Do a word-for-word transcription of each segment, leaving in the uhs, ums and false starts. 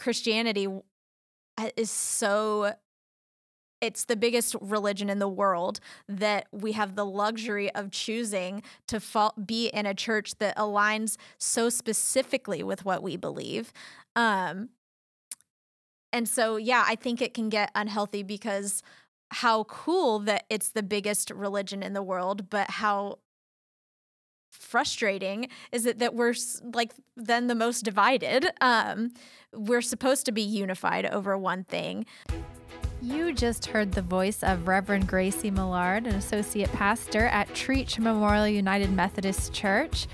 Christianity is so, it's the biggest religion in the world that we have the luxury of choosing to fall, be in a church that aligns so specifically with what we believe. Um, and so, yeah, I think it can get unhealthy because how cool that it's the biggest religion in the world, but how frustrating is it that we're like then the most divided. Um, we're supposed to be unified over one thing. You just heard the voice of Reverend Gracie Millard, an associate pastor at Trietsch Memorial United Methodist Church.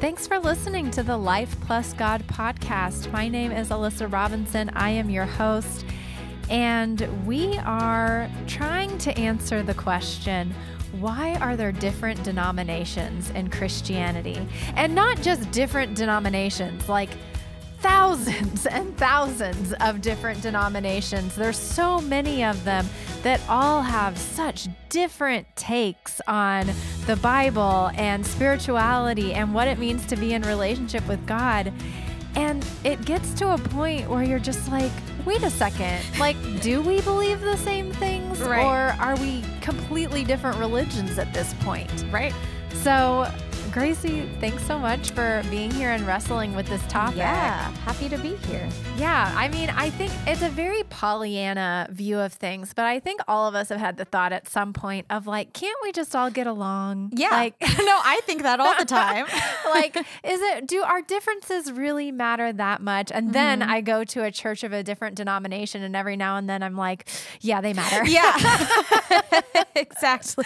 Thanks for listening to the Life Plus God podcast. My name is Alyssa Robinson. I am your host, and we are trying to answer the question, why are there different denominations in Christianity? And not just different denominations, like thousands and thousands of different denominations. There's so many of them that all have such different takes on the Bible and spirituality and what it means to be in relationship with God. And it gets to a point where you're just like, wait a second, like, do we believe the same things? Right. Or are we completely different religions at this point? Right. So, Gracie, thanks so much for being here and wrestling with this topic. Yeah, happy to be here. Yeah, I mean, I think it's a very Pollyanna view of things, but I think all of us have had the thought at some point of like, can't we just all get along? Yeah. Like, no, I think that all the time. Like, is it, do our differences really matter that much? And mm-hmm. then I go to a church of a different denomination and every now and then I'm like, yeah, they matter. Yeah, exactly.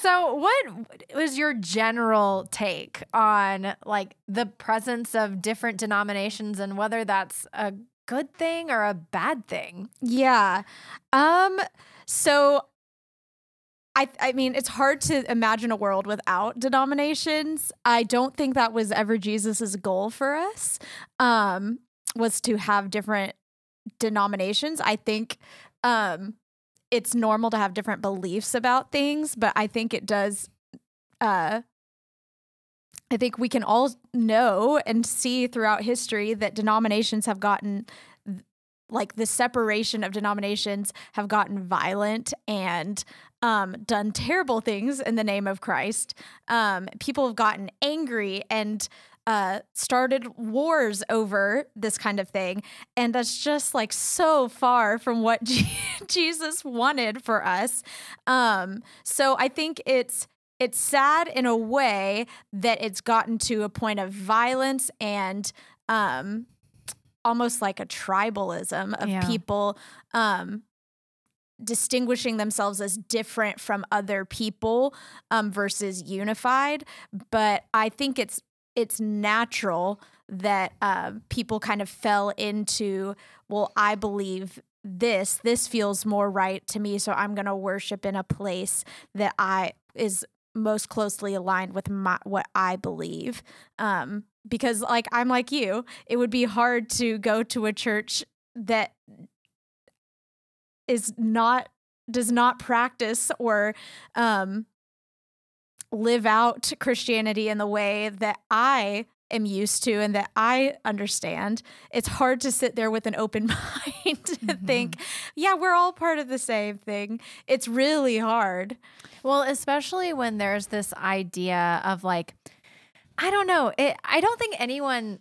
So what was your general take on like the presence of different denominations and whether that's a good thing or a bad thing? Yeah. Um, so I, I mean, it's hard to imagine a world without denominations. I don't think that was ever Jesus's goal for us, um, was to have different denominations. I think, um, it's normal to have different beliefs about things, but I think it does, uh, I think we can all know and see throughout history that denominations have gotten, like the separation of denominations have gotten violent and um, done terrible things in the name of Christ. Um, people have gotten angry and uh, started wars over this kind of thing. And that's just like so far from what Jesus wanted for us. Um, so I think it's, It's sad in a way that it's gotten to a point of violence and um, almost like a tribalism of yeah. people um, distinguishing themselves as different from other people um, versus unified. But I think it's it's natural that uh, people kind of fell into, well, I believe this. This feels more right to me, so I'm going to worship in a place that I is most closely aligned with my, what I believe. Um, because like, I'm like you, it would be hard to go to a church that is not, does not practice or, um, live out Christianity in the way that I am used to and that I understand. It's hard to sit there with an open mind and mm-hmm. think, yeah, we're all part of the same thing. It's really hard. Well, especially when there's this idea of like, I don't know, it, I don't think anyone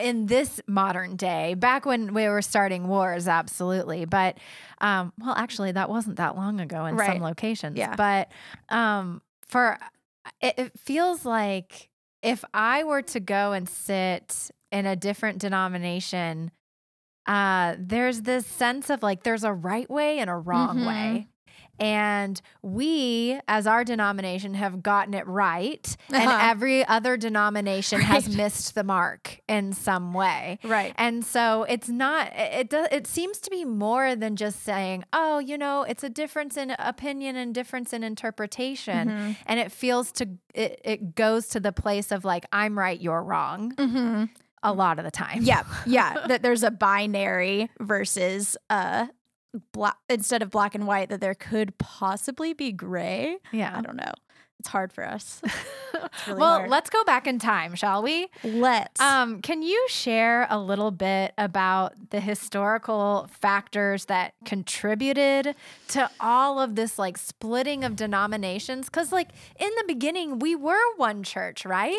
in this modern day, back when we were starting wars, absolutely. But, um, well, actually that wasn't that long ago in right. some locations, yeah. but um, for, it, it feels like if I were to go and sit in a different denomination, uh, there's this sense of like, there's a right way and a wrong mm-hmm. way. And we, as our denomination, have gotten it right. Uh-huh. And every other denomination right. has missed the mark in some way. Right. And so it's not, it does, it seems to be more than just saying, oh, you know, it's a difference in opinion and difference in interpretation. Mm-hmm. And it feels to, it, it goes to the place of like, I'm right, you're wrong. Mm-hmm. A lot of the time. Yeah. Yeah. That there's a binary versus, uh, Black, instead of black and white, that there could possibly be gray. Yeah. I don't know. It's hard for us. It's really well, hard. Let's go back in time, shall we? Let's. Um, can you share a little bit about the historical factors that contributed to all of this, like, splitting of denominations? Because, like, in the beginning, we were one church, right?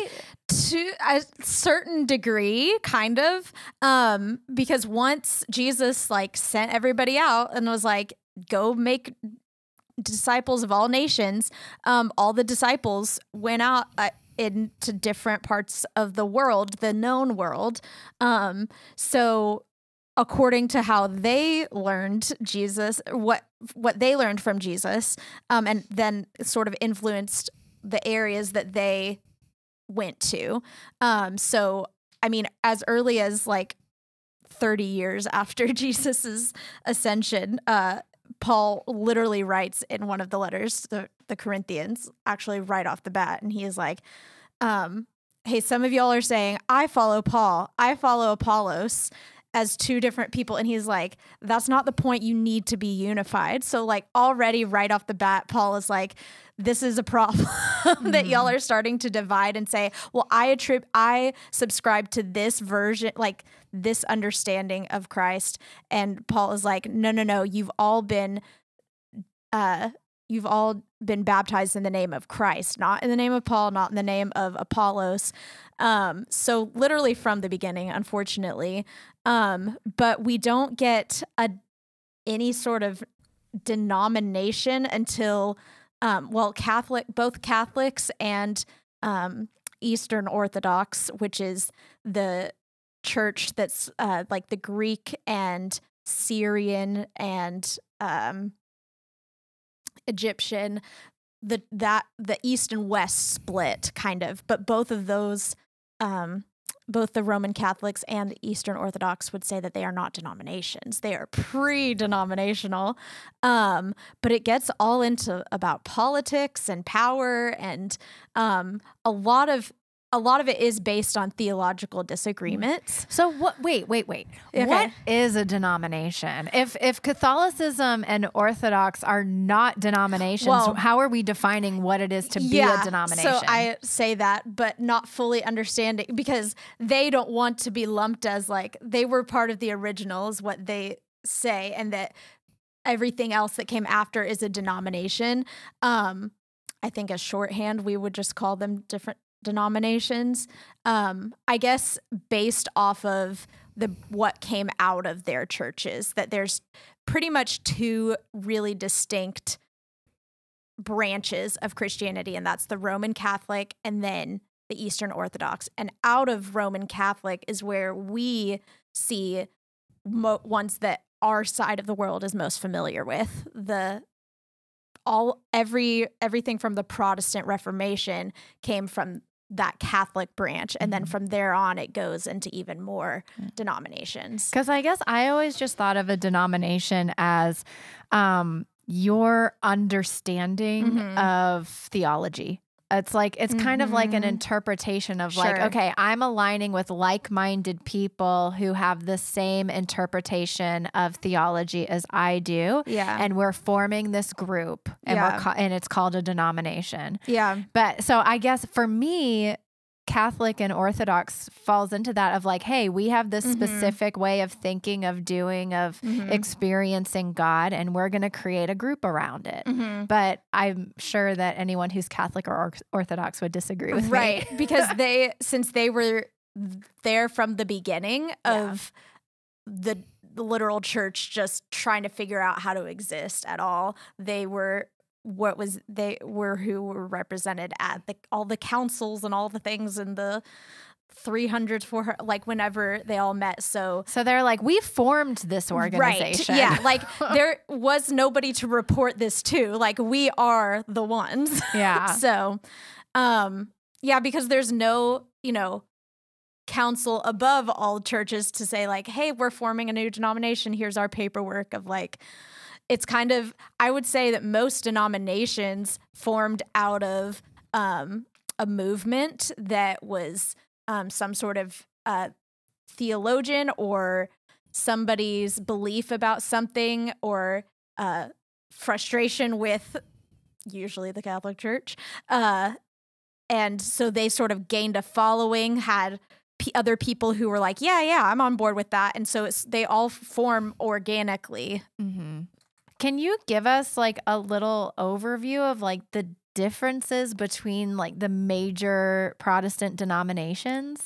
To a certain degree, kind of, um, because once Jesus, like, sent everybody out and was like, go make disciples of all nations, um, all the disciples went out uh, into different parts of the world, the known world. Um, so according to how they learned Jesus, what, what they learned from Jesus, um, and then sort of influenced the areas that they went to. Um, so, I mean, as early as like thirty years after Jesus's ascension, uh, Paul literally writes in one of the letters, the, the Corinthians, actually right off the bat. And he is like, um, hey, some of y'all are saying, I follow Paul, I follow Apollos, as two different people. And he's like, that's not the point. You need to be unified. So like already right off the bat, Paul is like, this is a problem that y'all are starting to divide and say, well, I attribute, I subscribe to this version, like this understanding of Christ. And Paul is like, no, no, no, you've all been, uh, you've all been baptized in the name of Christ, not in the name of Paul, not in the name of Apollos. Um, so literally from the beginning, unfortunately, um, but we don't get a, any sort of denomination until, um, well, Catholic, both Catholics and, um, Eastern Orthodox, which is the church that's, uh, like the Greek and Syrian and, um, Egyptian, the that the East and West split kind of, but both of those, um, both the Roman Catholics and the Eastern Orthodox would say that they are not denominations. They are pre-denominational, um, but it gets all into about politics and power, and um, a lot of a lot of it is based on theological disagreements. So what, wait, wait, wait. Okay. What is a denomination? If, if Catholicism and Orthodox are not denominations, well, how are we defining what it is to yeah, be a denomination? So I say that, but not fully understanding, because they don't want to be lumped as like, they were part of the originals, what they say, and that everything else that came after is a denomination. Um, I think as shorthand, we would just call them different denominations, um, I guess based off of the what came out of their churches, that there's pretty much two really distinct branches of Christianity, and that's the Roman Catholic and then the Eastern Orthodox. And out of Roman Catholic is where we see mo ones that our side of the world is most familiar with. The all every everything from the Protestant Reformation came from that Catholic branch. And then from there on, it goes into even more denominations. Because I guess I always just thought of a denomination as um, your understanding mm-hmm. of theology. It's like, it's kind mm-hmm. of like an interpretation of sure. like, okay, I'm aligning with like-minded people who have the same interpretation of theology as I do. Yeah. And we're forming this group and, yeah. we're and it's called a denomination. Yeah. But so I guess for me, Catholic and Orthodox falls into that of like, hey, we have this mm-hmm. specific way of thinking, of doing, of mm-hmm. experiencing God, and we're going to create a group around it. Mm-hmm. But I'm sure that anyone who's Catholic or, or Orthodox would disagree with right. me. Right. Because they, since they were there from the beginning of yeah. the, the literal church, just trying to figure out how to exist at all, they were what was they were who were represented at the, all the councils and all the things in the three hundreds, four hundreds, like whenever they all met. So, so they're like, we formed this organization. Right. Yeah. Like there was nobody to report this to, like we are the ones. Yeah. So, um, yeah, because there's no, you know, council above all churches to say like, hey, we're forming a new denomination. Here's our paperwork of like, it's kind of, I would say that most denominations formed out of um, a movement that was um, some sort of uh, theologian or somebody's belief about something or uh, frustration with usually the Catholic Church. Uh, and so they sort of gained a following, had p other people who were like, yeah, yeah, I'm on board with that. And so it's, they all form organically. Mm-hmm. Can you give us like a little overview of like the differences between like the major Protestant denominations?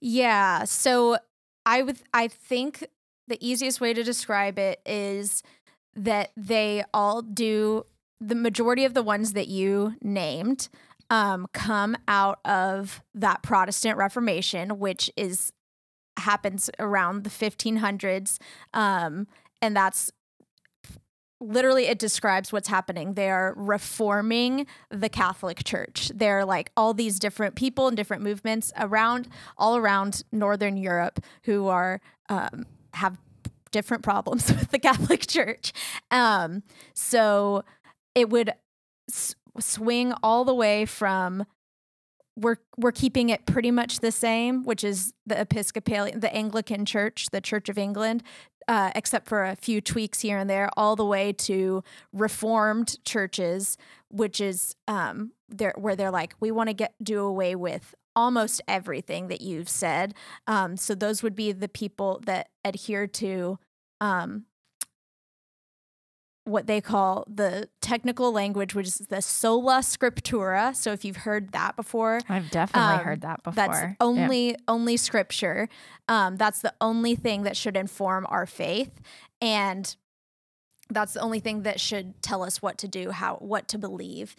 Yeah. So I would, I think the easiest way to describe it is that they all do, the majority of the ones that you named um, come out of that Protestant Reformation, which is happens around the fifteen hundreds. Um, and that's literally, it describes what's happening. They are reforming the Catholic Church. They're like all these different people and different movements around, all around Northern Europe who are, um, have different problems with the Catholic Church. Um, so it would s swing all the way from, we're, we're keeping it pretty much the same, which is the Episcopalian, the Anglican Church, the Church of England, uh, except for a few tweaks here and there, all the way to Reformed churches, which is um, they're, where they're like, we want to get do away with almost everything that you've said. Um, so those would be the people that adhere to um, what they call the technical language, which is the sola scriptura. So if you've heard that before, I've definitely um, heard that before. That's only, yeah. only scripture. Um, that's the only thing that should inform our faith. And that's the only thing that should tell us what to do, how, what to believe.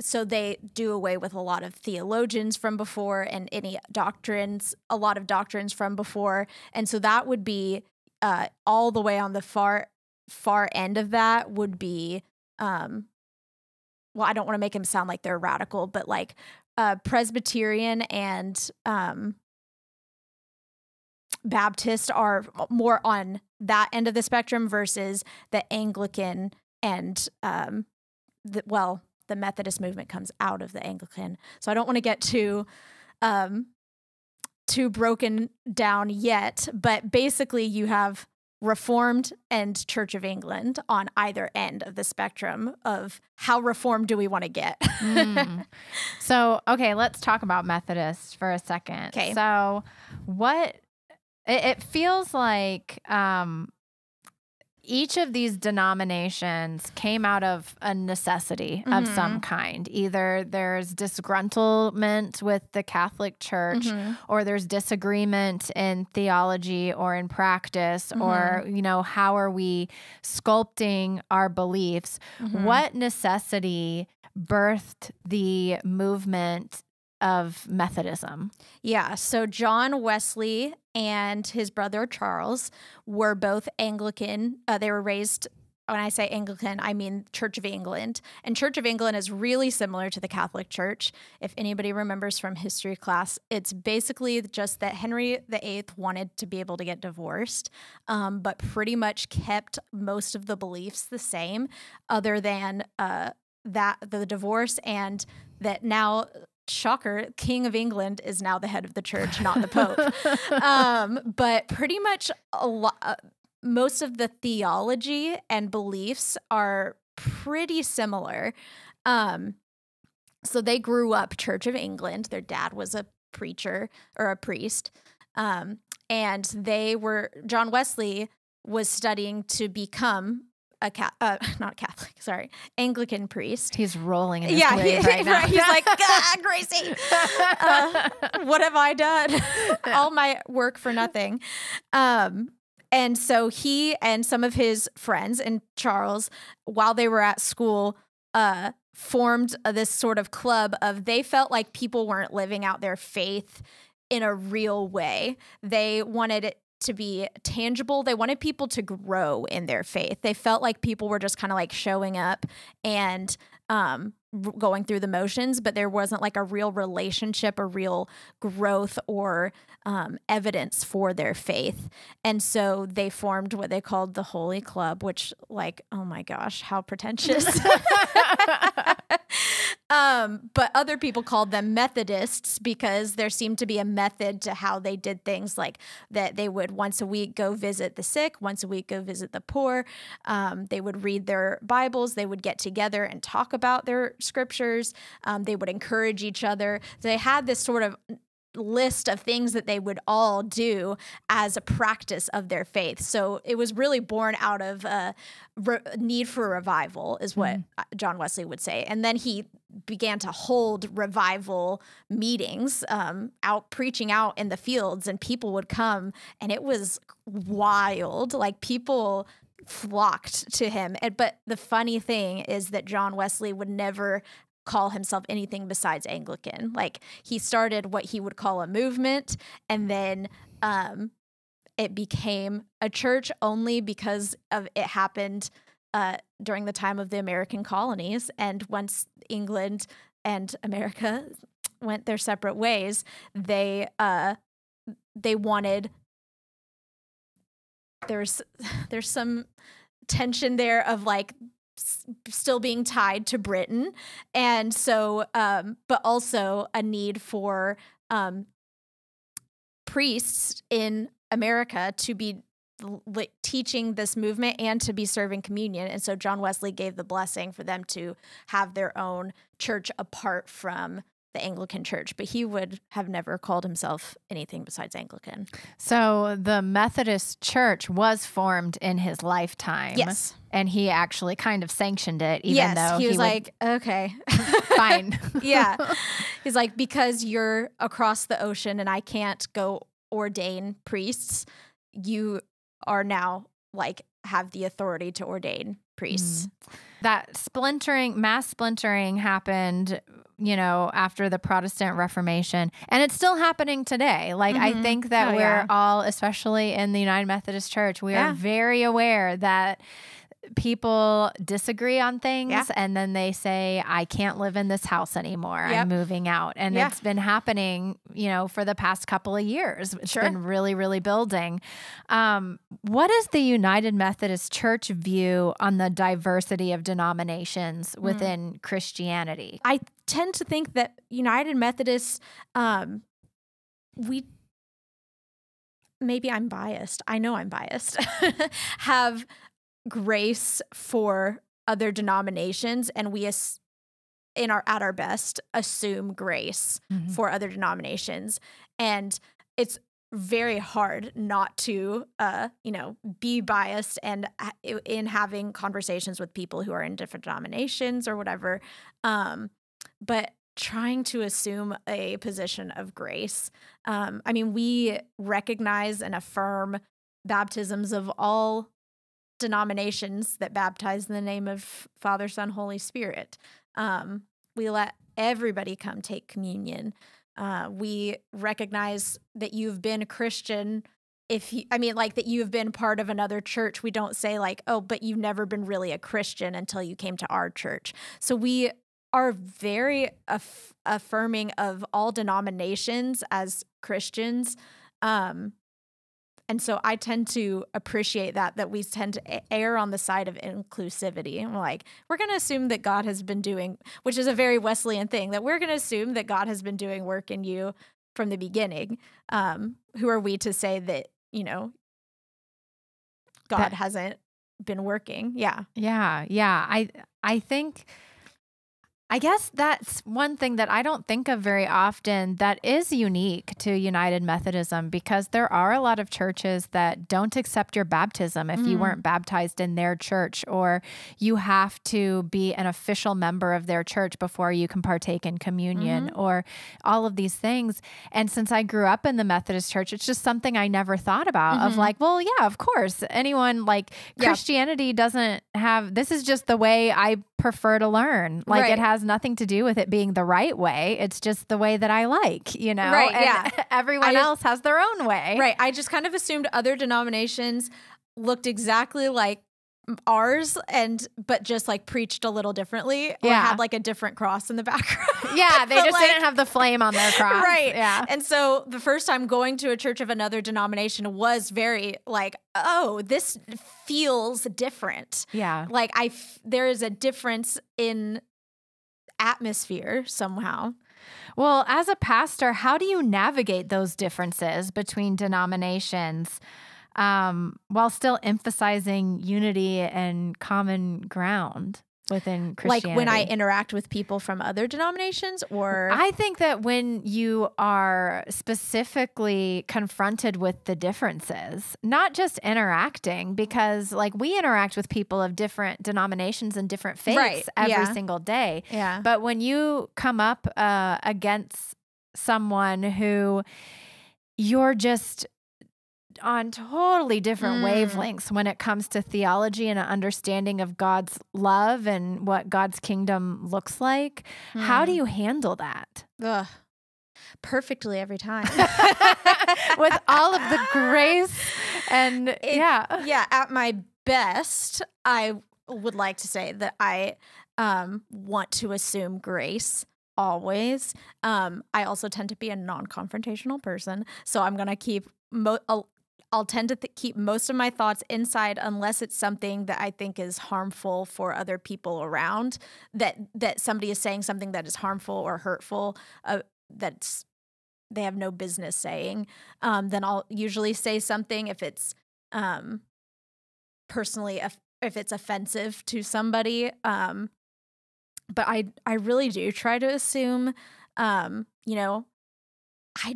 So they do away with a lot of theologians from before and any doctrines, a lot of doctrines from before. And so that would be uh, all the way on the far, far end of that would be, um, well, I don't want to make them sound like they're radical, but like uh, Presbyterian and um, Baptist are more on that end of the spectrum versus the Anglican and, um, the, well, the Methodist movement comes out of the Anglican. So I don't want to get too, um, too broken down yet, but basically you have Reformed and Church of England on either end of the spectrum of how reformed do we want to get? Mm. So, okay, let's talk about Methodists for a second. Okay. So what, it, it feels like, um, each of these denominations came out of a necessity mm-hmm. of some kind. Either there's disgruntlement with the Catholic Church mm-hmm. or there's disagreement in theology or in practice mm-hmm. or, you know, how are we sculpting our beliefs? Mm-hmm. What necessity birthed the movement of Methodism? Yeah. So John Wesley and his brother Charles were both Anglican. Uh, they were raised, when I say Anglican, I mean Church of England. And Church of England is really similar to the Catholic Church. If anybody remembers from history class, it's basically just that Henry the eighth wanted to be able to get divorced, um, but pretty much kept most of the beliefs the same other than uh, that the divorce and that now, shocker, King of England is now the head of the church, not the Pope. um, but pretty much a lot, uh, most of the theology and beliefs are pretty similar. Um, so they grew up Church of England. Their dad was a preacher or a priest. Um, and they were, John Wesley was studying to become a cat, uh, not Catholic, sorry, Anglican priest. He's rolling in his yeah, grave he, right now. Right, he's like, God, Gracie, uh, what have I done? All my work for nothing. Um, and so he and some of his friends and Charles, while they were at school, uh, formed this sort of club of, they felt like people weren't living out their faith in a real way. They wanted it to be tangible. They wanted people to grow in their faith. They felt like people were just kind of like showing up and um, going through the motions, but there wasn't like a real relationship, a real growth or um, evidence for their faith. And so they formed what they called the Holy Club, which like, oh my gosh, how pretentious. Um, but other people called them Methodists because there seemed to be a method to how they did things, like that they would once a week go visit the sick, once a week go visit the poor. Um, they would read their Bibles. They would get together and talk about their scriptures. Um, they would encourage each other. They had this sort of list of things that they would all do as a practice of their faith. So it was really born out of a re- need for revival is what mm-hmm. John Wesley would say. And then he began to hold revival meetings, um, out preaching out in the fields, and people would come, and it was wild. Like, people flocked to him. And, but the funny thing is that John Wesley would never call himself anything besides Anglican. Like, he started what he would call a movement, and then um, it became a church only because of it happened uh, during the time of the American colonies. And once England and America went their separate ways, they uh, they wanted there's there's some tension there of like still being tied to Britain. And so, um, but also a need for um, priests in America to be like teaching this movement and to be serving communion. And so John Wesley gave the blessing for them to have their own church apart from the Anglican church, but he would have never called himself anything besides Anglican. So the Methodist church was formed in his lifetime. Yes. And he actually kind of sanctioned it, even yes, though he was he like, would, okay, fine. Yeah. He's like, because you're across the ocean and I can't go ordain priests, you are now like have the authority to ordain priests. Mm. That splintering, mass splintering happened, you know, after the Protestant Reformation, and it's still happening today. Like, mm-hmm. I think that oh, we're yeah. all, especially in the United Methodist Church, we yeah. are very aware that people disagree on things yeah. and then they say, I can't live in this house anymore. Yep. I'm moving out. And yeah. it's been happening, you know, for the past couple of years. It's sure. been really, really building. Um, what is the United Methodist Church view on the diversity of denominations within mm. Christianity? I tend to think that United Methodists, um, we maybe I'm biased. I know I'm biased. have grace for other denominations, and we as in our at our best assume grace mm-hmm. for other denominations, and it's very hard not to uh you know be biased and in having conversations with people who are in different denominations or whatever, um but trying to assume a position of grace. um I mean, we recognize and affirm baptisms of all denominations that baptize in the name of Father, Son, Holy Spirit. Um, we let everybody come take communion. Uh, we recognize that you've been a Christian. If you, I mean, like that you've been part of another church. We don't say like, oh, but you've never been really a Christian until you came to our church. So we are very aff affirming of all denominations as Christians. Um, And so I tend to appreciate that, that we tend to err on the side of inclusivity. And we're like, we're going to assume that God has been doing, which is a very Wesleyan thing, that we're going to assume that God has been doing work in you from the beginning. Um, who are we to say that, you know, God that, hasn't been working? Yeah. Yeah. Yeah. I, I think... I guess that's one thing that I don't think of very often that is unique to United Methodism, because there are a lot of churches that don't accept your baptism if mm. you weren't baptized in their church, or you have to be an official member of their church before you can partake in communion mm-hmm. or all of these things. And since I grew up in the Methodist Church, it's just something I never thought about mm-hmm. of like, well, yeah, of course, anyone like Christianity yeah. doesn't have, this is just the way I prefer to learn. Like right. it has nothing to do with it being the right way. It's just the way that I like, you know, right, and yeah. everyone just, else has their own way. Right. I just kind of assumed other denominations looked exactly like ours, and but just like preached a little differently, or yeah. had like a different cross in the background. Yeah, they just like, didn't have the flame on their cross. Right. Yeah. And so the first time going to a church of another denomination was very like, oh, this feels different. Yeah. Like I, f there is a difference in atmosphere somehow. Well, as a pastor, how do you navigate those differences between denominations um, while still emphasizing unity and common ground within Christianity? Like when I interact with people from other denominations, or? I think that when you are specifically confronted with the differences, not just interacting, because like we interact with people of different denominations and different faiths right. every yeah. single day. Yeah. But when you come up uh, against someone who you're just on totally different mm. wavelengths when it comes to theology and an understanding of God's love and what God's kingdom looks like. Mm. How do you handle that? Ugh. Perfectly every time. With all of the grace and it, yeah. Yeah. At my best, I would like to say that I um, want to assume grace. Always. Um, I also tend to be a non-confrontational person. So I'm going to keep, mo I'll, I'll tend to th keep most of my thoughts inside unless it's something that I think is harmful for other people around, that, that somebody is saying something that is harmful or hurtful, uh, that's, they have no business saying. Um, then I'll usually say something if it's um, personally, if, if it's offensive to somebody, um, but I, I really do try to assume, um, you know, I,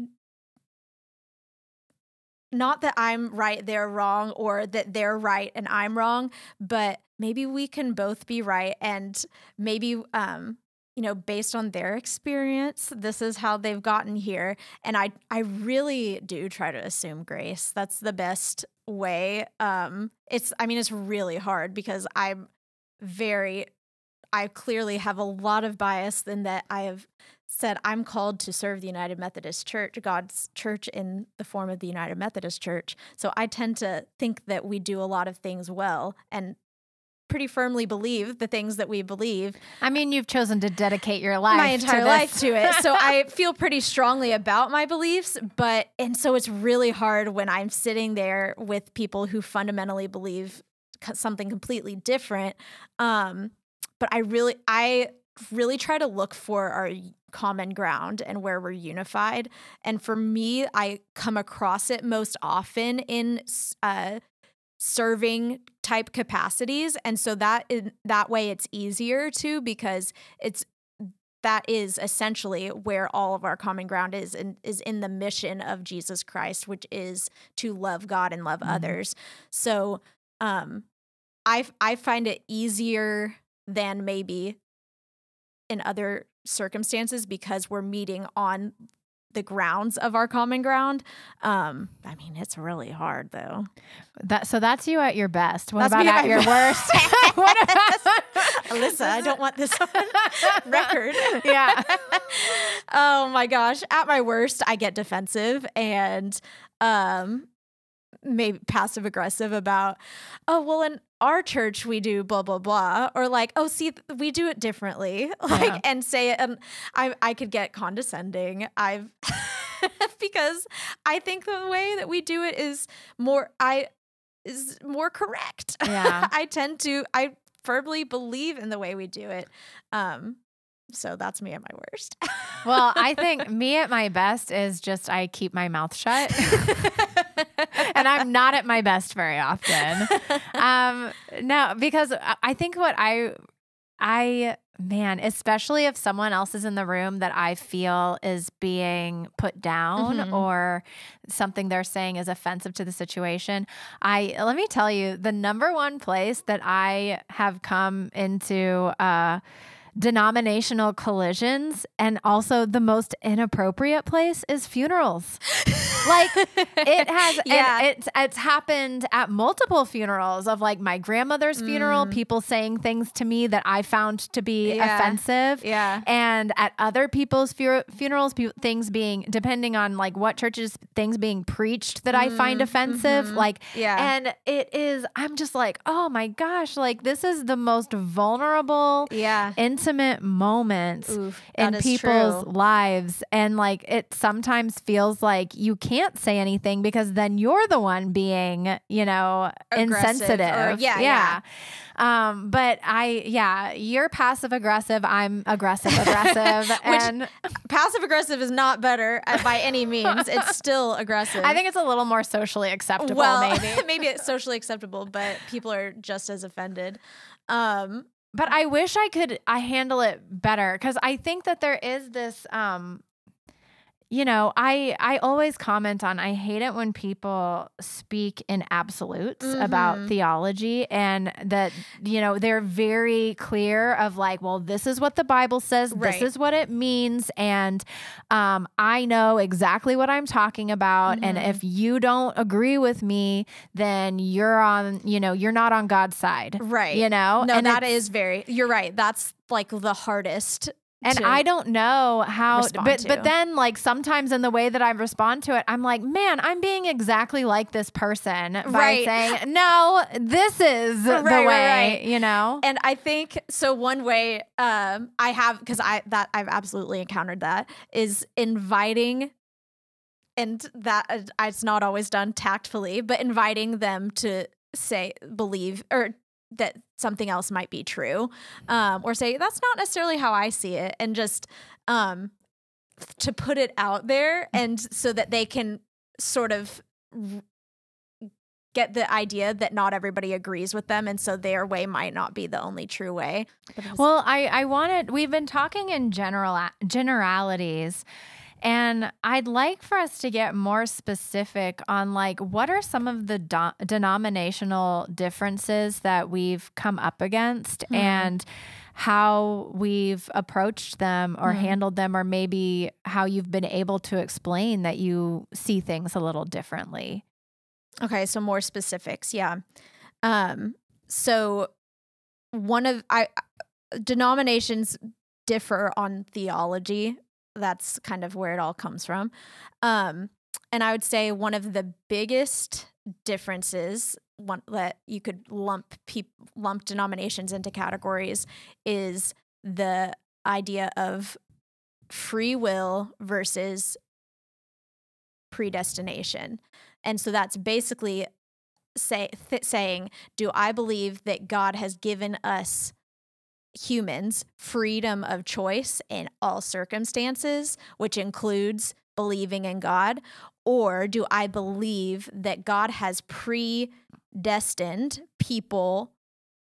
not that I'm right, they're wrong, or that they're right and I'm wrong, but maybe we can both be right. And maybe, um, you know, based on their experience, this is how they've gotten here. And I, I really do try to assume grace. That's the best way. Um, it's, I mean, it's really hard because I'm very, I clearly have a lot of bias in that I have said I'm called to serve the United Methodist Church, God's church in the form of the United Methodist Church. So I tend to think that we do a lot of things well and pretty firmly believe the things that we believe. I mean, you've chosen to dedicate your life, my entire to life to it. So I feel pretty strongly about my beliefs, but, and so it's really hard when I'm sitting there with people who fundamentally believe something completely different. Um, But I really, I really try to look for our common ground and where we're unified. And for me, I come across it most often in uh, serving type capacities, and so that in, that way it's easier too, because it's that is essentially where all of our common ground is, and is in the mission of Jesus Christ, which is to love God and love mm-hmm. others. So um, I I find it easier than maybe in other circumstances because we're meeting on the grounds of our common ground. Um, I mean, it's really hard though. That so that's you at your best. What that's about at your best. worst? What about Alyssa? I don't want this on record. Yeah. Oh my gosh. At my worst, I get defensive and um, maybe passive aggressive about, oh well, and our church, we do blah, blah, blah, or like, oh, see, we do it differently, like, yeah. and say it. And I, I could get condescending. I've, because I think the way that we do it is more, I is more correct. Yeah. I tend to, I firmly believe in the way we do it. Um, So that's me at my worst. Well, I think me at my best is just I keep my mouth shut. And I'm not at my best very often. Um, no, because I think what I, I, man, especially if someone else is in the room that I feel is being put down mm-hmm. or something they're saying is offensive to the situation, I, let me tell you, the number one place that I have come into, uh, denominational collisions and also the most inappropriate place is funerals. Like it has, yeah. and it's, it's happened at multiple funerals of like my grandmother's mm. funeral, people saying things to me that I found to be yeah. offensive. Yeah. And at other people's fu funerals, pe things being, depending on like what churches, things being preached that mm. I find offensive. Mm-hmm. Like, yeah. and it is, I'm just like, oh my gosh, like this is the most vulnerable, yeah. intimate moments Oof, in people's true. lives. And like, it sometimes feels like you can't can't say anything because then you're the one being, you know, aggressive, insensitive. Or, yeah, yeah. Yeah. Um, but I, yeah, you're passive aggressive. I'm aggressive aggressive. Which, and passive aggressive is not better by any means. It's still aggressive. I think it's a little more socially acceptable. Well, maybe, maybe it's socially acceptable, but people are just as offended. Um, But I wish I could I handle it better, because I think that there is this, um, you know, I I always comment on, I hate it when people speak in absolutes mm-hmm. about theology, and that, you know, they're very clear of like, well, this is what the Bible says, right. this is what it means, and um, I know exactly what I'm talking about, mm-hmm. and if you don't agree with me, then you're on, you know, you're not on God's side. Right. You know? No, and that is very, you're right, that's like the hardest And I don't know how, but, to. but then like sometimes in the way that I respond to it, I'm like, man, I'm being exactly like this person by right. saying, no, this is right, the way, right, right. you know? And I think, so one way um, I have, cause I, that I've absolutely encountered that, is inviting, and that uh, it's not always done tactfully, but inviting them to say, believe, or that something else might be true, um, or say, that's not necessarily how I see it. And just, um, to put it out there, and so that they can sort of get the idea that not everybody agrees with them. And so their way might not be the only true way. Well, I, I wanted, we've been talking in general generalities, and I'd like for us to get more specific on like, what are some of the do denominational differences that we've come up against mm-hmm. and how we've approached them or mm-hmm. handled them, or maybe how you've been able to explain that you see things a little differently. Okay. So more specifics. Yeah. Um, so one of I denominations differ on theology. That's kind of where it all comes from. Um, and I would say one of the biggest differences, one that you could lump peop, lump denominations into categories, is the idea of free will versus predestination. And so that's basically say, th saying, do I believe that God has given us humans freedom of choice in all circumstances, which includes believing in God? Or do I believe that God has predestined people,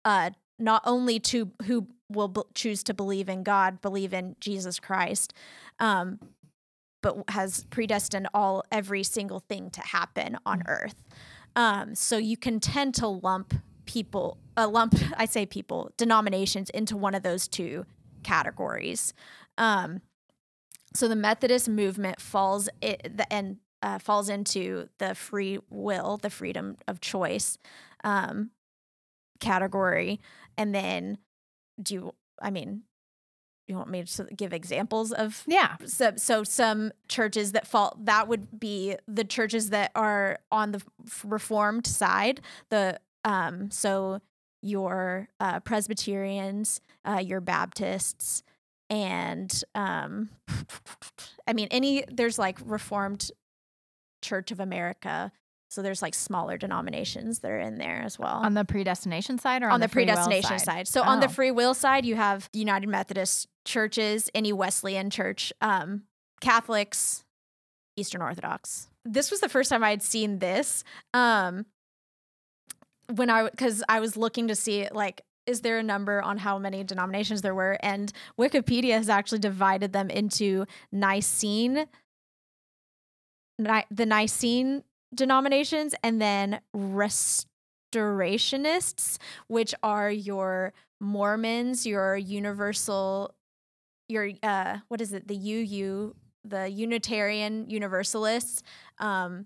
uh, not only to who will b choose to believe in God, believe in Jesus Christ, um, but has predestined all every single thing to happen on earth? Um, so you can tend to lump people, uh, lump, I say people, denominations into one of those two categories. Um, so the Methodist movement falls it, the, and uh, falls into the free will, the freedom of choice um, category. And then do you, I mean, you want me to give examples of? Yeah. So, so some churches that fall, that would be the churches that are on the Reformed side, the Um, so your uh, Presbyterians, uh, your Baptists, and um, I mean, any, there's like Reformed Church of America. So there's like smaller denominations that are in there as well. On the predestination side, or on, on the, the predestination side? side. So oh. on the free will side, you have United Methodist churches, any Wesleyan church, um, Catholics, Eastern Orthodox. This was the first time I had seen this. Um, when I, cause I was looking to see like, is there a number on how many denominations there were? And Wikipedia has actually divided them into Nicene, Ni the Nicene denominations, and then restorationists, which are your Mormons, your universal, your, uh, what is it? The U U, the Unitarian Universalists, um,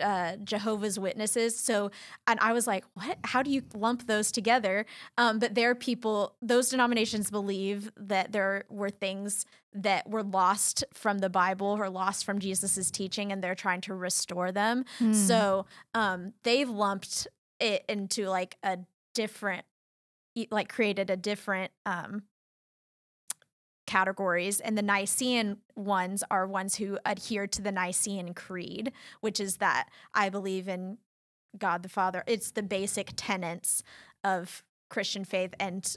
Uh, Jehovah's Witnesses. So, and I was like, what, how do you lump those together? Um, but there are people, those denominations believe that there were things that were lost from the Bible or lost from Jesus's teaching, and they're trying to restore them. Mm. So um, they've lumped it into like a different, like created a different um, categories, and the Nicene ones are ones who adhere to the Nicene Creed, which is that I believe in God the Father. It's the basic tenets of Christian faith, and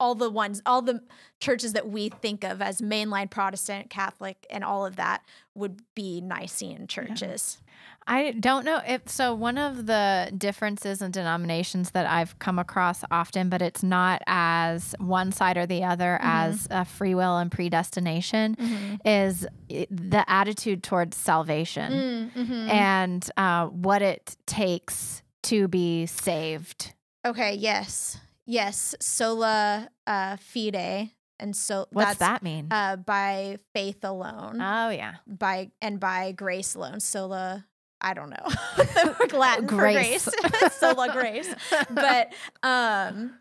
all the ones, all the churches that we think of as mainline Protestant, Catholic, and all of that would be Nicene churches. Yeah. I don't know if, so one of the differences in denominations that I've come across often, but it's not as one side or the other mm-hmm. as a free will and predestination, mm-hmm. is the attitude towards salvation mm-hmm. and uh, what it takes to be saved. Okay, yes. Yes, sola uh, fide, and so what's that's, that mean? Uh, by faith alone. Oh yeah, by and by grace alone. Sola, I don't know. Latin grace. For grace. Sola grace. But um,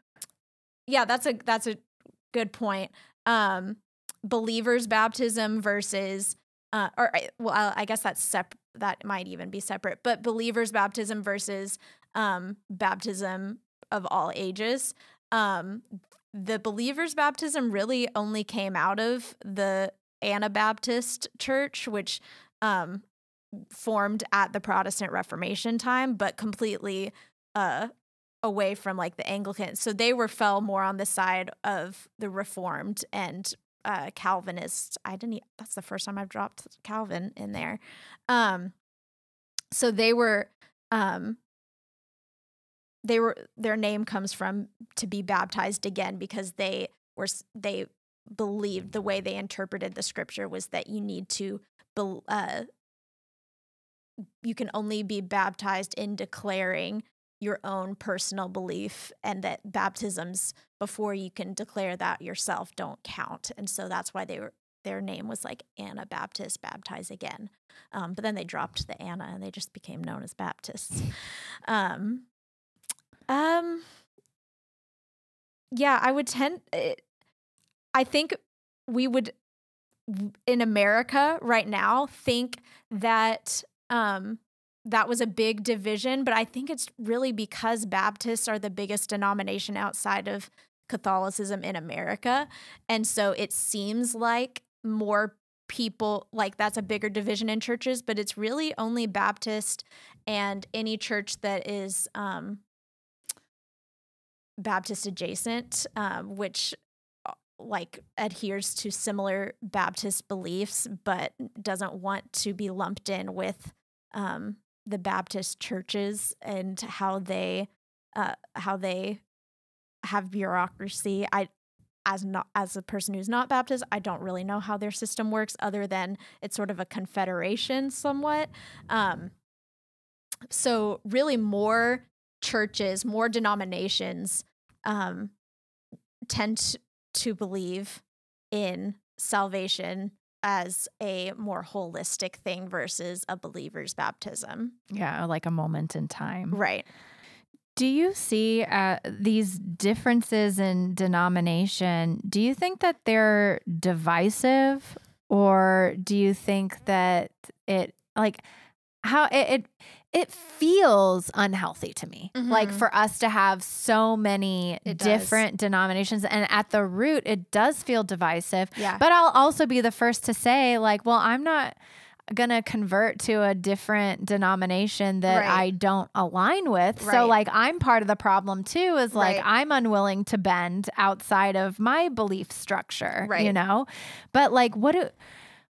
yeah, that's a that's a good point. Um, believers' baptism versus, uh, or well, I guess that's sep that might even be separate. But believers' baptism versus um, baptism of all ages. Um, the believers' baptism really only came out of the Anabaptist church, which um, formed at the Protestant Reformation time, but completely uh, away from like the Anglicans. So they were fell more on the side of the Reformed and uh, Calvinists. I didn't, that's the first time I've dropped Calvin in there. Um, so they were, um, They were their name comes from to be baptized again, because they were they believed the way they interpreted the scripture was that you need to be, uh, you can only be baptized in declaring your own personal belief, and that baptisms before you can declare that yourself don't count. And so that's why they were their name was like Anabaptist, baptize again. Um, but then they dropped the Anna and they just became known as Baptists. Um, Um, yeah, I would tend, it, I think we would, in America right now, think that um, that was a big division, but I think it's really because Baptists are the biggest denomination outside of Catholicism in America. And so it seems like more people, like that's a bigger division in churches, but it's really only Baptist and any church that is, um, Baptist adjacent, um, which like adheres to similar Baptist beliefs, but doesn't want to be lumped in with um, the Baptist churches and how they uh, how they have bureaucracy. I as not as a person who's not Baptist, I don't really know how their system works, other than it's sort of a confederation, somewhat. Um, so really, more churches, more denominations. Um, tend to believe in salvation as a more holistic thing versus a believer's baptism. Yeah, like a moment in time. Right. Do you see uh, these differences in denomination? Do you think that they're divisive, or do you think that it, like, how it, it it feels unhealthy to me, mm-hmm. like for us to have so many it different does. denominations, and at the root, it does feel divisive. Yeah. But I'll also be the first to say, like, well, I'm not gonna convert to a different denomination that right. I don't align with. Right. So like I'm part of the problem too, is like right. I'm unwilling to bend outside of my belief structure, right. you know? But like, what do...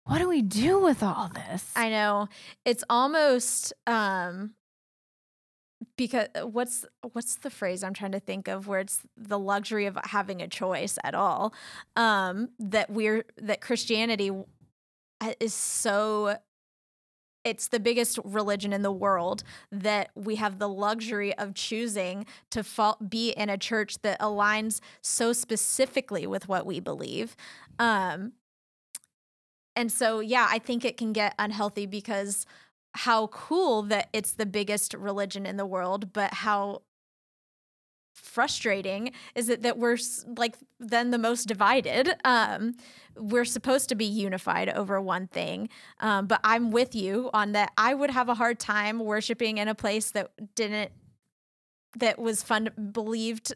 what do we do with all this? I know. It's almost um because what's what's the phrase I'm trying to think of, where it's the luxury of having a choice at all. Um that we're that Christianity is so it's the biggest religion in the world, that we have the luxury of choosing to fall, be in a church that aligns so specifically with what we believe. Um And so, yeah, I think it can get unhealthy, because how cool that it's the biggest religion in the world, but how frustrating is it that we're like then the most divided. Um, we're supposed to be unified over one thing. Um, but I'm with you on that. I would have a hard time worshiping in a place that didn't, that was fund believed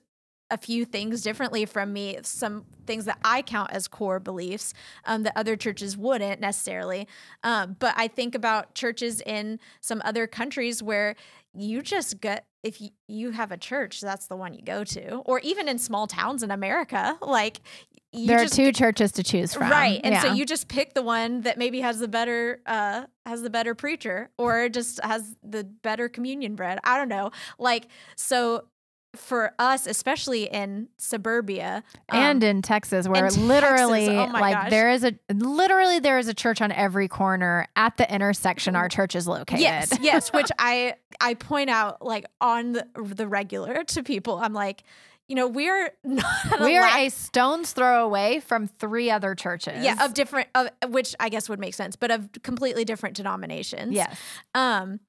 a few things differently from me, some things that I count as core beliefs um, that other churches wouldn't necessarily. Um, but I think about churches in some other countries where you just get, if you, you have a church, that's the one you go to, or even in small towns in America, like you there just, are two churches to choose from. Right. And yeah. so you just pick the one that maybe has the better, uh, has the better preacher or just has the better communion bread. I don't know. Like, so for us, especially in suburbia um, and in Texas, where literally Texas, oh like gosh. there is a, literally there is a church on every corner at the intersection our church is located. Yes. Yes. Which I, I point out like on the, the regular to people. I'm like, you know, we are not we are a stone's throw away from three other churches. Yeah. Of different, of, which I guess would make sense, but of completely different denominations. Yes. Um,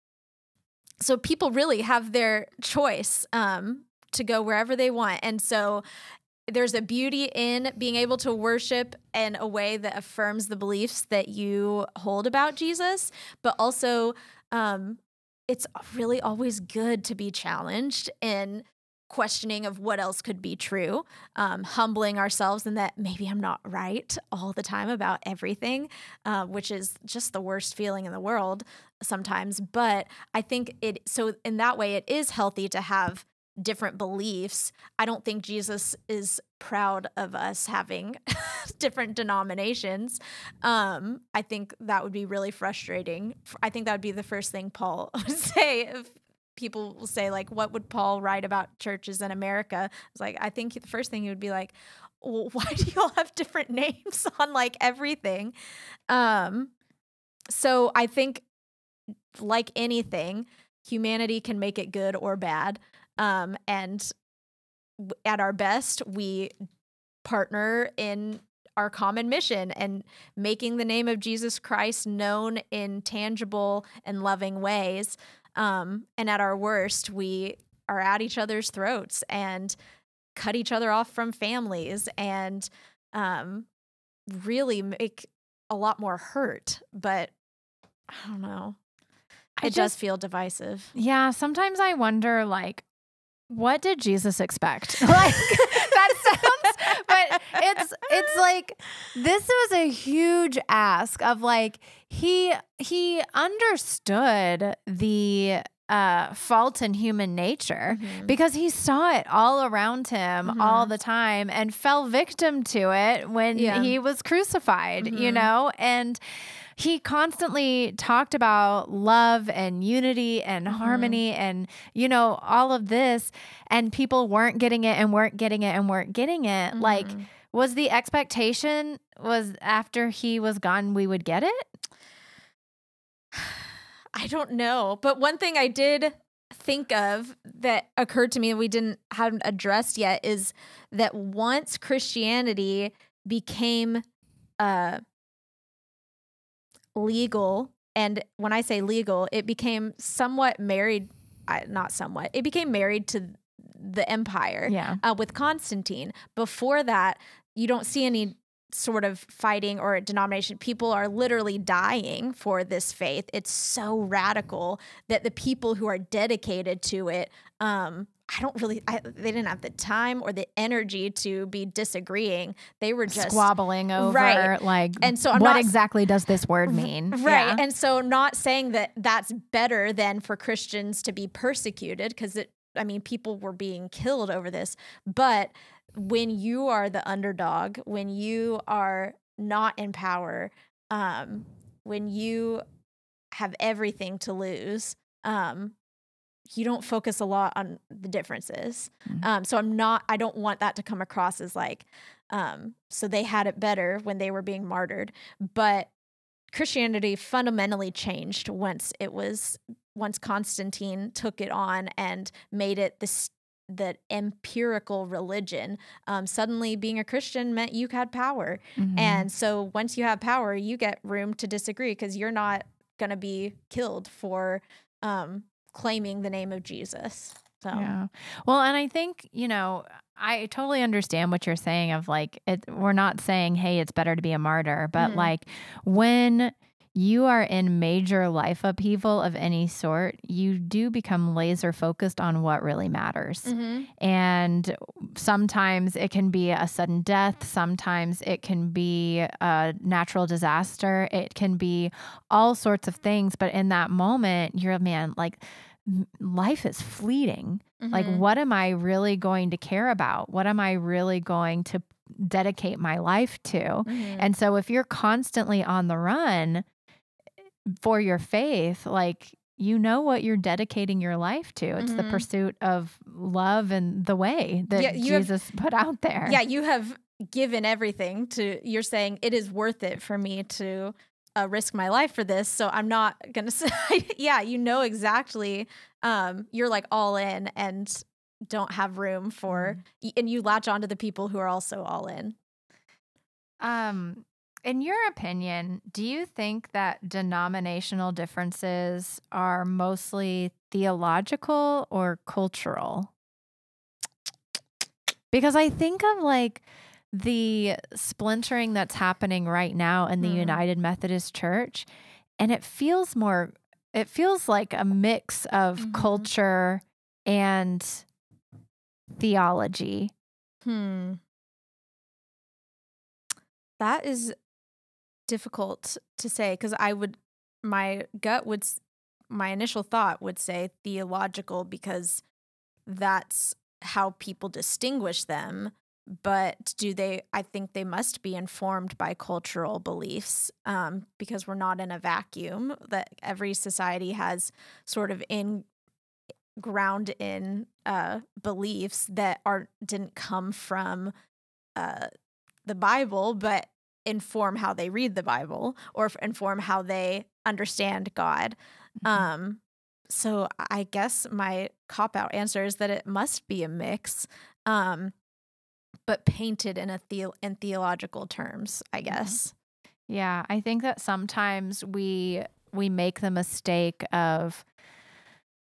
so people really have their choice, um, to go wherever they want. And so there's a beauty in being able to worship in a way that affirms the beliefs that you hold about Jesus, but also um, it's really always good to be challenged in questioning of what else could be true, um, humbling ourselves in that maybe I'm not right all the time about everything, uh, which is just the worst feeling in the world sometimes. But I think it, so in that way, it is healthy to have different beliefs. I don't think Jesus is proud of us having different denominations. Um, I think that would be really frustrating. I think that would be the first thing Paul would say if people will say like, what would Paul write about churches in America? It's like, I think the first thing he would be like, well, why do you all have different names on like everything? Um, so I think like anything, humanity can make it good or bad. Um, and at our best, we partner in our common mission and making the name of Jesus Christ known in tangible and loving ways. Um, and at our worst, we are at each other's throats and cut each other off from families and um, really make a lot more hurt. But I don't know. It just, does feel divisive. Yeah. Sometimes I wonder, like, what did Jesus expect? Like that sounds, but it's, it's like, this was a huge ask of like, he, he understood the, uh, fault in human nature mm-hmm. because he saw it all around him mm-hmm. all the time and fell victim to it when yeah. he was crucified, mm-hmm. you know? And he constantly talked about love and unity and mm-hmm. harmony and, you know, all of this, and people weren't getting it and weren't getting it and weren't getting it. Mm-hmm. Like, was the expectation was after he was gone, we would get it? I don't know. But one thing I did think of that occurred to me and we didn't haven't addressed yet is that once Christianity became, uh, legal. And when I say legal, it became somewhat married, not somewhat, it became married to the empire yeah. uh, with Constantine. Before that, you don't see any sort of fighting or denomination. People are literally dying for this faith. It's so radical that the people who are dedicated to it, um, I don't really, I, they didn't have the time or the energy to be disagreeing. They were just squabbling over right. like, and so I'm what not, exactly does this word mean? Right. Yeah. And so not saying that that's better than for Christians to be persecuted, because it, I mean, people were being killed over this, but when you are the underdog, when you are not in power, um, when you have everything to lose, um, you don't focus a lot on the differences. Mm-hmm. Um, so I'm not, I don't want that to come across as like, um, so they had it better when they were being martyred, but Christianity fundamentally changed once it was, once Constantine took it on and made it the, the empirical religion. Um, suddenly being a Christian meant you had power. Mm-hmm. And so once you have power, you get room to disagree because you're not going to be killed for, um, claiming the name of Jesus. So, yeah. Well, and I think, you know, I totally understand what you're saying of like, it, we're not saying, hey, it's better to be a martyr, but mm-hmm. like when you are in major life upheaval of any sort, you do become laser focused on what really matters. Mm-hmm. And sometimes it can be a sudden death. Sometimes it can be a natural disaster. It can be all sorts of things. But in that moment, you're, man, like, life is fleeting. Mm-hmm. Like, what am I really going to care about? What am I really going to dedicate my life to? Mm-hmm. And so if you're constantly on the run for your faith, like, you know what you're dedicating your life to. It's mm-hmm. the pursuit of love and the way that yeah, Jesus have, put out there. Yeah, you have given everything to, you're saying it is worth it for me to uh, risk my life for this. So I'm not going to say, yeah, you know exactly. Um, you're like all in and don't have room for, mm-hmm. and you latch onto the people who are also all in. Um, In your opinion, do you think that denominational differences are mostly theological or cultural? Because I think of like the splintering that's happening right now in the mm. United Methodist Church, and it feels more, it feels like a mix of mm-hmm. culture and theology. Hmm. That is difficult to say, because I would, my gut would, my initial thought would say theological, because that's how people distinguish them. But do they, I think they must be informed by cultural beliefs, um, because we're not in a vacuum, that every society has sort of in ground in uh, beliefs that are, didn't come from uh, the Bible, but inform how they read the Bible or inform how they understand God. Mm-hmm. Um, so I guess my cop-out answer is that it must be a mix, um, but painted in a the in theological terms, I guess. Yeah, I think that sometimes we we make the mistake of,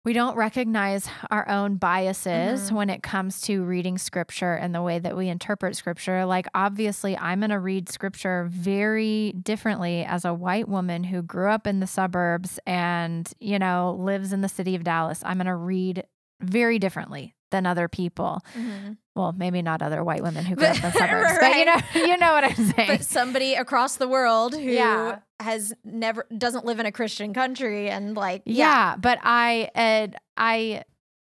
we don't recognize our own biases mm-hmm. when it comes to reading scripture and the way that we interpret scripture. Like, obviously, I'm going to read scripture very differently as a white woman who grew up in the suburbs and, you know, lives in the city of Dallas. I'm going to read very differently than other people. Mm-hmm. Well, maybe not other white women who grew up in the suburbs, right. but you know, you know what I'm saying. But somebody across the world who yeah. has never, doesn't live in a Christian country and like, yeah. yeah but I, uh, I,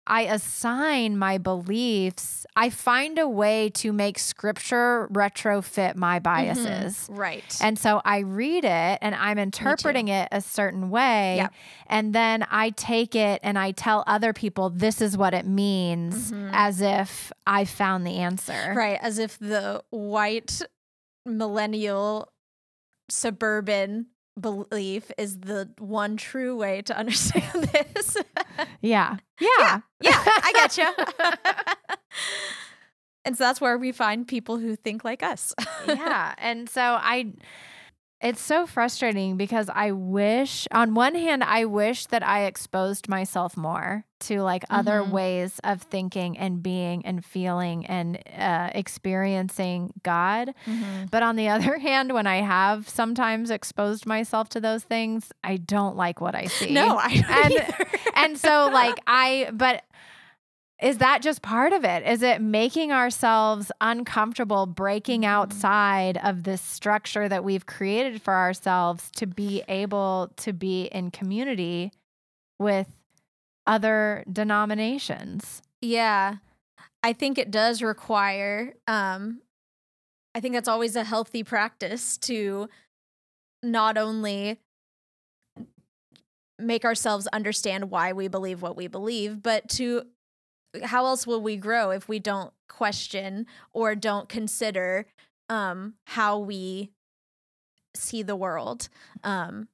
I assign my beliefs. I find a way to make scripture retrofit my biases. Mm-hmm. Right. And so I read it and I'm interpreting it a certain way. Yep. And then I take it and I tell other people, this is what it means, mm-hmm. as if I found the answer. Right. As if the white millennial suburban belief is the one true way to understand this. yeah. yeah. Yeah. Yeah. I getcha. And so that's where we find people who think like us. yeah. And so I, it's so frustrating because I wish, on one hand, I wish that I exposed myself more to like mm-hmm. other ways of thinking and being and feeling and uh, experiencing God. Mm-hmm. But on the other hand, when I have sometimes exposed myself to those things, I don't like what I see. No, I don't and, either. and so like I, but is that just part of it? Is it making ourselves uncomfortable, breaking outside of this structure that we've created for ourselves to be able to be in community with other denominations? Yeah, I think it does require, um, I think that's always a healthy practice to not only make ourselves understand why we believe what we believe, but to, how else will we grow if we don't question or don't consider um, how we see the world? Um,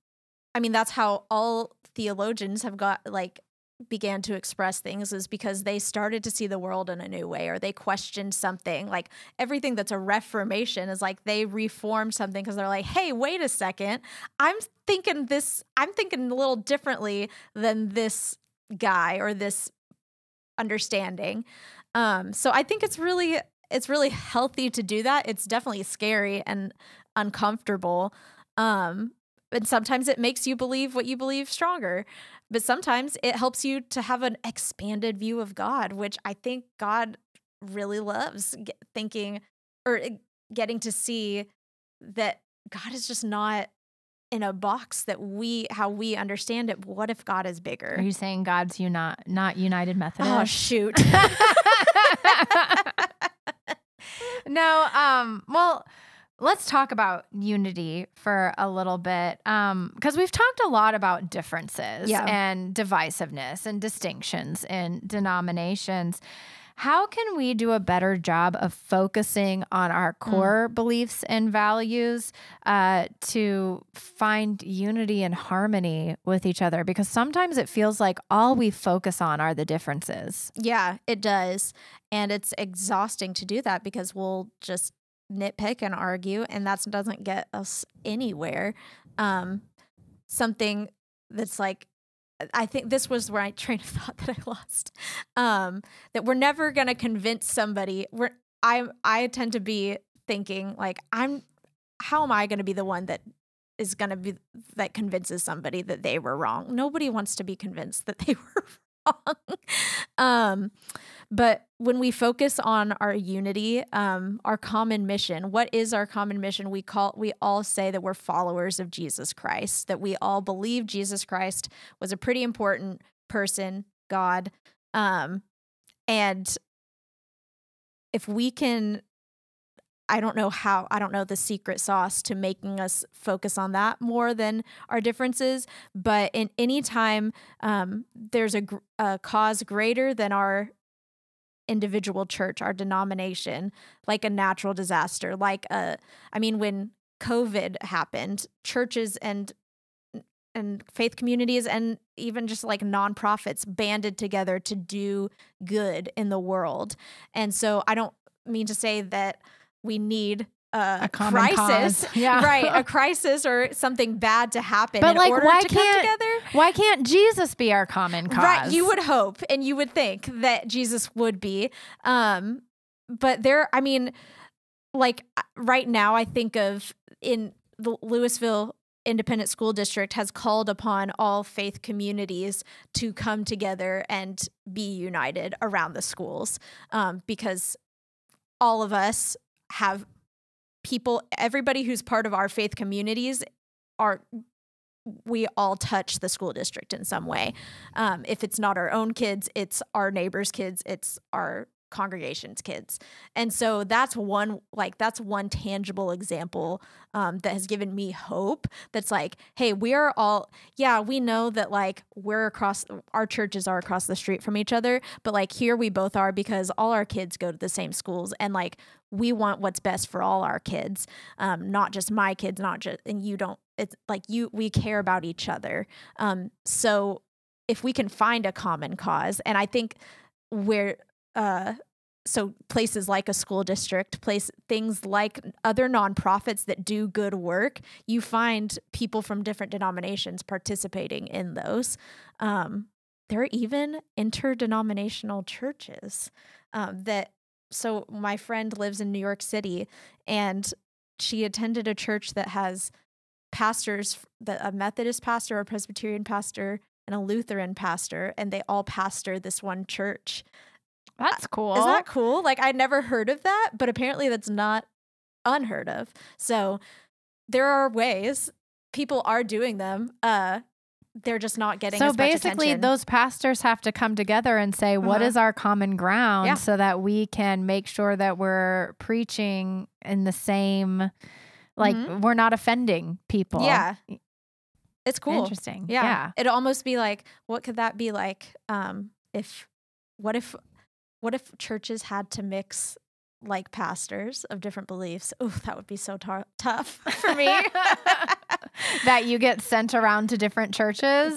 I mean, that's how all theologians have got, like, began to express things, is because they started to see the world in a new way, or they questioned something. Like, everything that's a reformation is like they reformed something because they're like, hey, wait a second, I'm thinking this, I'm thinking a little differently than this guy or this understanding. Um, so I think it's really, it's really healthy to do that. It's definitely scary and uncomfortable. Um, And sometimes it makes you believe what you believe stronger, but sometimes it helps you to have an expanded view of God, which I think God really loves, thinking or getting to see that God is just not in a box that we, how we understand it. What if God is bigger? Are you saying God's you not, not United Methodist? Oh, shoot. No. Um, well, let's talk about unity for a little bit, um, because we've talked a lot about differences yeah. and divisiveness and distinctions and denominations. How can we do a better job of focusing on our core mm. beliefs and values uh, to find unity and harmony with each other? Because sometimes it feels like all we focus on are the differences. Yeah, it does. And it's exhausting to do that because we'll just nitpick and argue, and that doesn't get us anywhere. Um, something that's like, I think this was where I train of thought that I lost, um, that we're never going to convince somebody. We're, I, I tend to be thinking like, I'm, how am I going to be the one that is going to be, that convinces somebody that they were wrong? Nobody wants to be convinced that they were wrong. um, but when we focus on our unity, um, our common mission, what is our common mission? We call, we all say that we're followers of Jesus Christ, that we all believe Jesus Christ was a pretty important person, God. Um, and if we can, I don't know how, I don't know the secret sauce to making us focus on that more than our differences, but in any time, um, there's a, a cause greater than our individual church, our denomination, like a natural disaster, like a, I mean, when COVID happened, churches and and faith communities and even just like nonprofits banded together to do good in the world. And so I don't mean to say that we need a, a crisis, yeah. right? A crisis or something bad to happen but in like, order why to can't, come together. Why can't Jesus be our common cause? Right, you would hope and you would think that Jesus would be. Um, but there, I mean, like right now I think of in the Louisville Independent School District has called upon all faith communities to come together and be united around the schools, um, because all of us have people, everybody who's part of our faith communities are, we all touch the school district in some way. Um, if it's not our own kids, it's our neighbors' kids, it's our congregation's kids. And so that's one, like, that's one tangible example, um, that has given me hope. That's like, hey, we are all, yeah, we know that like we're across, our churches are across the street from each other, but like here we both are because all our kids go to the same schools and like, we want what's best for all our kids. Um, not just my kids, not just, and you don't, it's like you, we care about each other. Um, so if we can find a common cause, and I think we're, Uh, so places like a school district, place things like other nonprofits that do good work, you find people from different denominations participating in those. Um, there are even interdenominational churches um, that, so my friend lives in New York City and she attended a church that has pastors, the, a Methodist pastor, a Presbyterian pastor, and a Lutheran pastor, and they all pastor this one church. That's cool. Is that cool? Like I'd never heard of that, but apparently that's not unheard of. So there are ways, people are doing them. Uh, they're just not getting as much attention. So basically those pastors have to come together and say, uh-huh. what is our common ground yeah. so that we can make sure that we're preaching in the same, like mm-hmm. we're not offending people. Yeah. It's cool. Interesting. Yeah. yeah. It'd almost be like, what could that be like? Um, if, what if, What if churches had to mix like pastors of different beliefs? Oh, that would be so tough for me. That you get sent around to different churches.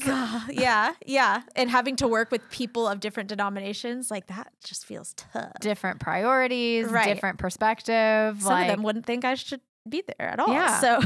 Yeah. Yeah. And having to work with people of different denominations like that just feels tough. Different priorities, right. different perspective. Some like, of them wouldn't think I should be there at all. Yeah. So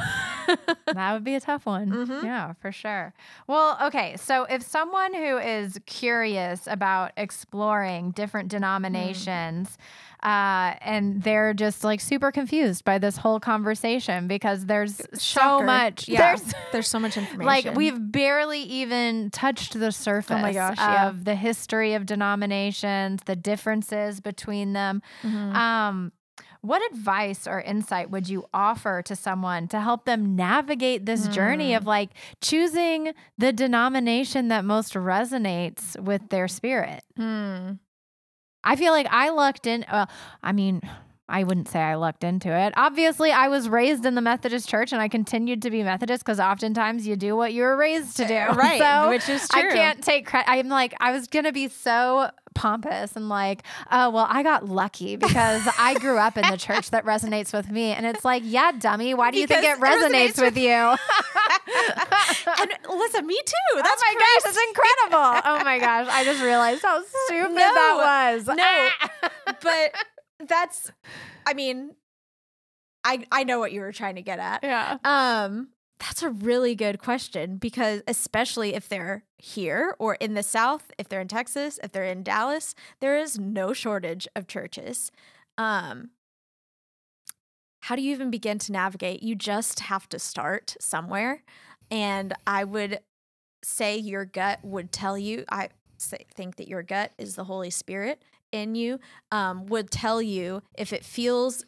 That would be a tough one. Mm-hmm. Yeah, for sure. Well, okay. So if someone who is curious about exploring different denominations, mm. uh, and they're just like super confused by this whole conversation because there's Shocker. so much, yeah. there's, there's so much information. Like we've barely even touched the surface oh my gosh, of yeah. the history of denominations, the differences between them. Mm-hmm. Um, What advice or insight would you offer to someone to help them navigate this mm. journey of like choosing the denomination that most resonates with their spirit? Mm. I feel like I lucked in, well, I mean, I wouldn't say I lucked into it. Obviously, I was raised in the Methodist Church and I continued to be Methodist because oftentimes you do what you were raised to do. Right, so which is true. I can't take credit. I'm like, I was going to be so pompous and like, oh, well, I got lucky because I grew up in the church that resonates with me. And it's like, yeah, dummy, why do because you think it resonates, it resonates with, with you? And listen, me too. That's oh my crazy. gosh, that's incredible. Oh my gosh, I just realized how stupid no, that was. No, but that's, I mean, I I know what you were trying to get at. Yeah. Um, that's a really good question because especially if they're here or in the South, if they're in Texas, if they're in Dallas, there is no shortage of churches. Um, how do you even begin to navigate? You just have to start somewhere. And I would say your gut would tell you, I say, think that your gut is the Holy Spirit in you, um, would tell you if it feels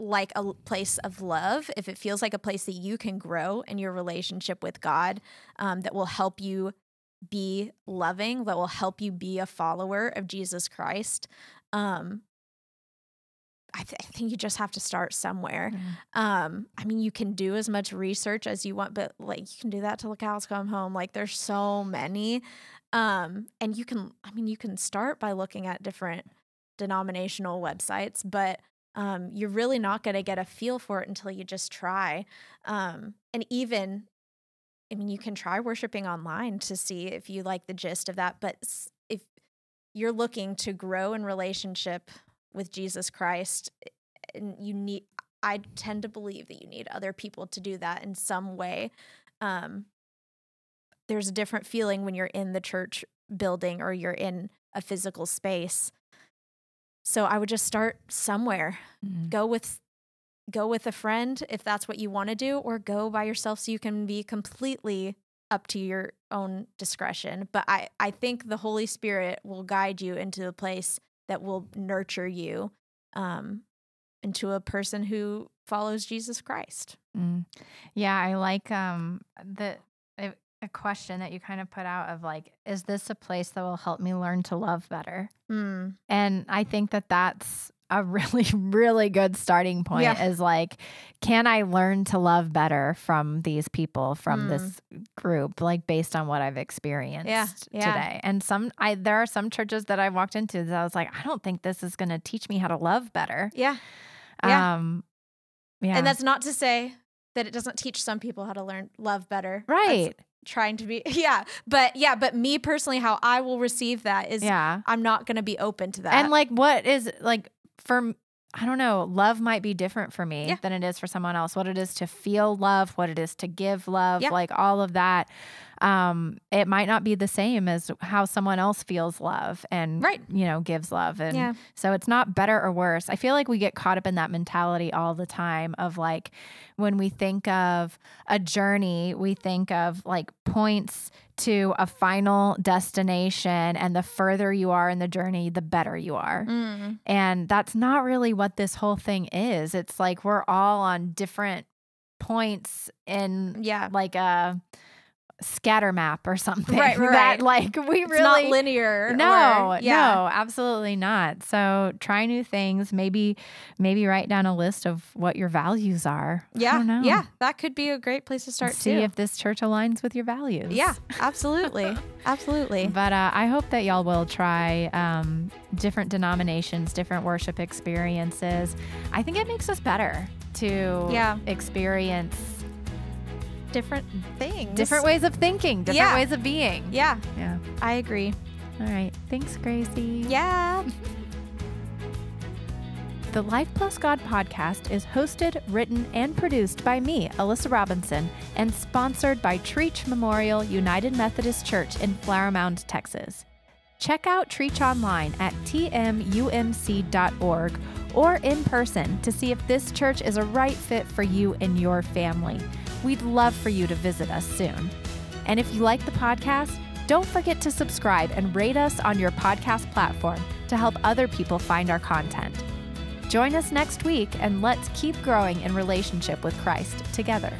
like a place of love, if it feels like a place that you can grow in your relationship with God, um, that will help you be loving, that will help you be a follower of Jesus Christ. Um, I, th I think you just have to start somewhere. Mm-hmm. Um, I mean, you can do as much research as you want, but like you can do that till the cows come home. Like there's so many. Um, and you can, I mean, you can start by looking at different denominational websites, but Um, you're really not going to get a feel for it until you just try. Um, and even, I mean, you can try worshiping online to see if you like the gist of that. But if you're looking to grow in relationship with Jesus Christ, and you need, I tend to believe that you need other people to do that in some way. Um, there's a different feeling when you're in the church building or you're in a physical space. So I would just start somewhere. Mm-hmm. Go with go with a friend if that's what you want to do, or go by yourself so you can be completely up to your own discretion. But I, I think the Holy Spirit will guide you into a place that will nurture you um, into a person who follows Jesus Christ. Mm. Yeah, I like um, the I, a question that you kind of put out of like, is this a place that will help me learn to love better? Mm. And I think that that's a really, really good starting point yeah. is like, can I learn to love better from these people, from mm. this group, like based on what I've experienced yeah. Yeah. today? And some, I, there are some churches that I walked into that I was like, I don't think this is going to teach me how to love better. Yeah. yeah. Um, yeah. And that's not to say that it doesn't teach some people how to learn love better. Right. That's, trying to be yeah but yeah but me personally, how I will receive that is yeah I'm not going to be open to that. And like what is like for I don't know, love might be different for me yeah. than it is for someone else. What it is to feel love, what it is to give love, yeah. like all of that. Um, it might not be the same as how someone else feels love and, right. you know, gives love. And yeah. so it's not better or worse. I feel like we get caught up in that mentality all the time of like, when we think of a journey, we think of like points to a final destination, and the further you are in the journey, the better you are. Mm. And that's not really what this whole thing is. It's like, we're all on different points in yeah. like a scatter map or something right, right. that like we it's really not linear. No, or, yeah. no, absolutely not. So try new things. Maybe, maybe write down a list of what your values are. Yeah. I don't know. Yeah. That could be a great place to start. See too. if this church aligns with your values. Yeah, absolutely. absolutely. But, uh, I hope that y'all will try, um, different denominations, different worship experiences. I think it makes us better to yeah. experience different things, different ways of thinking, different yeah. ways of being. Yeah. Yeah. I agree. All right. Thanks, Gracie. Yeah. The Life Plus God podcast is hosted, written, and produced by me, Alyssa Robinson, and sponsored by Trietsch Memorial United Methodist Church in Flower Mound, Texas. Check out Trietsch online at t m u m c dot org or in person to see if this church is a right fit for you and your family. We'd love for you to visit us soon. And if you like the podcast, don't forget to subscribe and rate us on your podcast platform to help other people find our content. Join us next week and let's keep growing in relationship with Christ together.